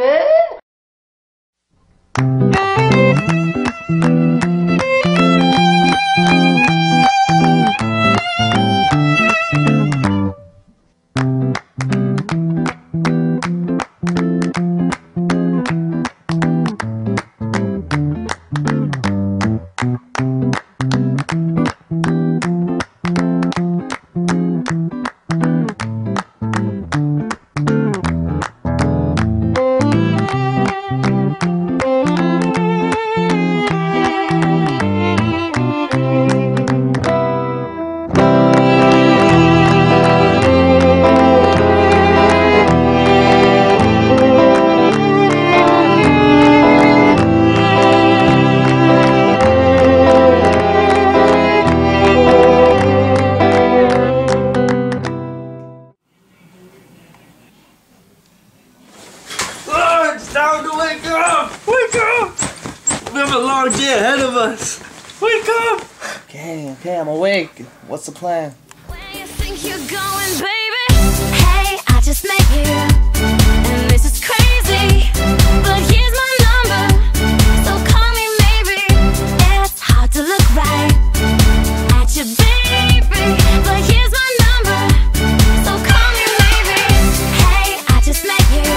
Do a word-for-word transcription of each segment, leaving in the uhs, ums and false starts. Karen? Time to wake up! Wake up! We have a long day ahead of us. Wake up! Okay, okay, I'm awake. What's the plan? Where you think you're going, baby? Hey, I just met you, and this is crazy. But here's my number, so call me maybe. It's hard to look right at your baby, but here's my number, so call me maybe. Hey, I just met you.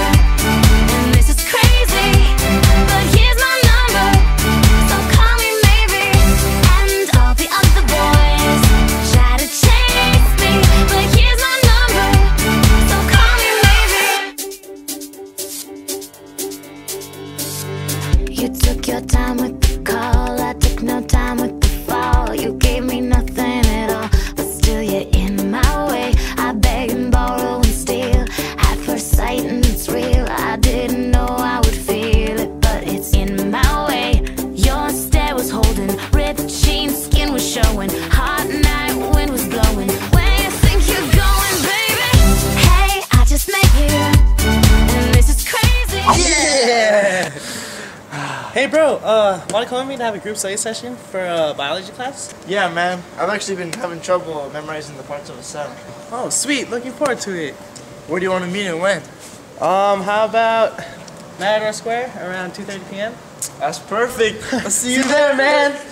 Hey bro, uh, wanna come with me to have a group study session for a uh, biology class? Yeah man, I've actually been having trouble memorizing the parts of a cell. Oh sweet, looking forward to it. Where do you want to meet and when? Um, how about Matador Square around two thirty p m? That's perfect! I'll see you there man!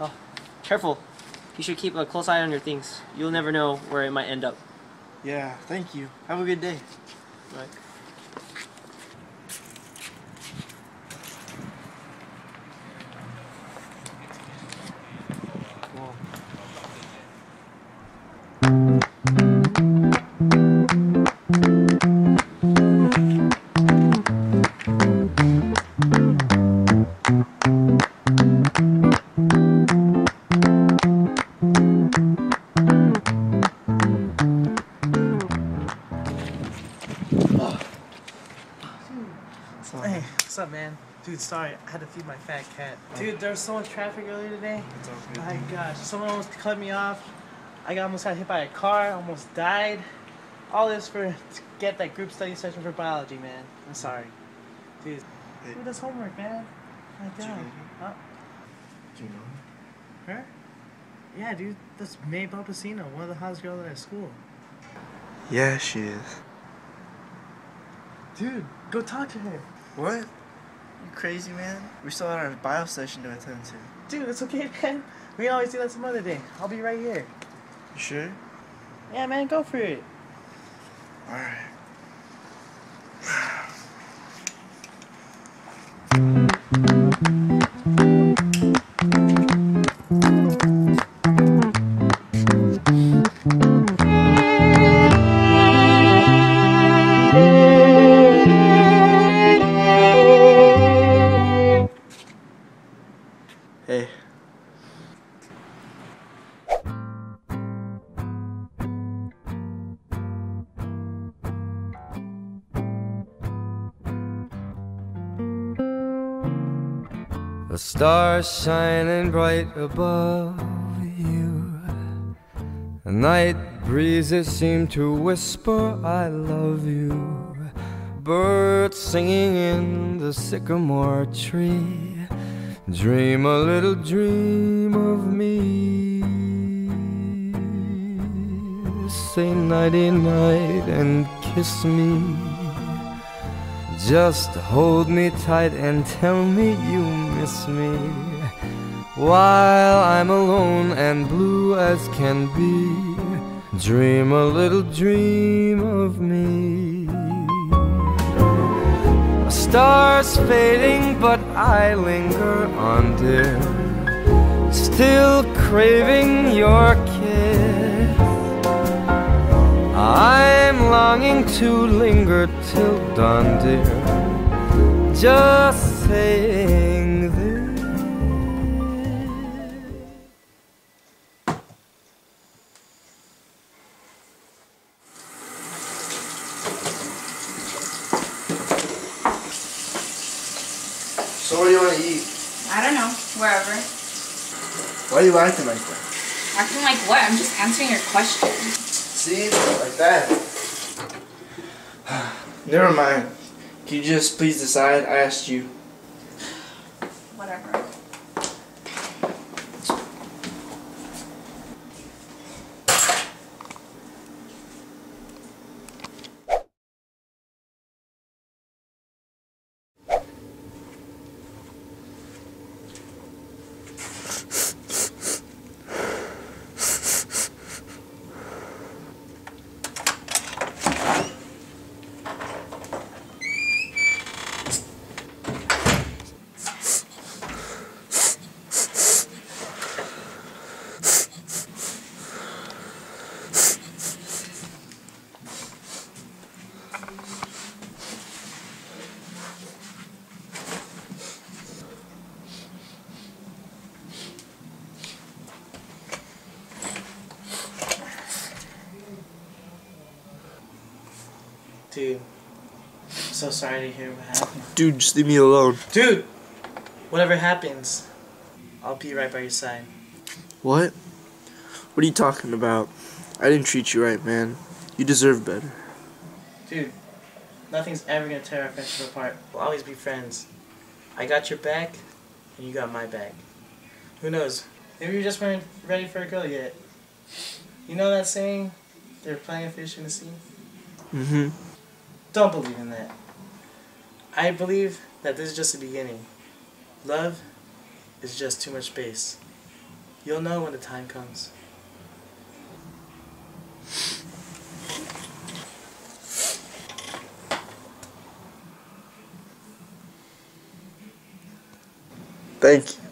Oh, careful. You should keep a close eye on your things. You'll never know where it might end up. Yeah, thank you. Have a good day. Bye. Hey, what's up, man? Dude, sorry, I had to feed my fat cat. Dude, there was so much traffic earlier today. It's all good. My gosh, someone almost cut me off. I got, almost got hit by a car, almost died. All this for to get that group study session for biology, man. I'm sorry. Dude, hey. Who does homework, man? My God. Huh? Do you know her? Her? Yeah, dude, that's Mae Balbesino, one of the hottest girls at our school. Yeah, she is. Dude, go talk to her. What? You crazy, man? We still had our bio session to attend to. Dude, it's okay, man. We can always do that some other day. I'll be right here. You sure? Yeah, man, go for it. Alright. The stars shining bright above you, Night breezes seem to whisper, I love you. Birds singing in the sycamore tree. Dream a little dream of me. Say nighty night and kiss me. Just hold me tight and tell me you miss me. While I'm alone and blue as can be, dream a little dream of me. Stars fading, but I linger on, dear. Still craving your kiss. I'm longing to linger till dawn, dear. Just saying this. So what do you want to eat? I don't know. Wherever. Why are you acting like that? Acting like what? I'm just answering your question. See? Like that. Never mind. Can you just please decide? I asked you. Whatever. Dude, I'm so sorry to hear what happened. Dude, just leave me alone. Dude, whatever happens, I'll be right by your side. What? What are you talking about? I didn't treat you right, man. You deserve better. Dude, nothing's ever gonna tear our friendship apart. We'll always be friends. I got your back, and you got my back. Who knows? Maybe you just weren't ready for a girl yet. You know that saying, they're playing fish in the sea? Mm-hmm. Don't believe in that. I believe that this is just the beginning. Love is just too much space. You'll know when the time comes. Thank you.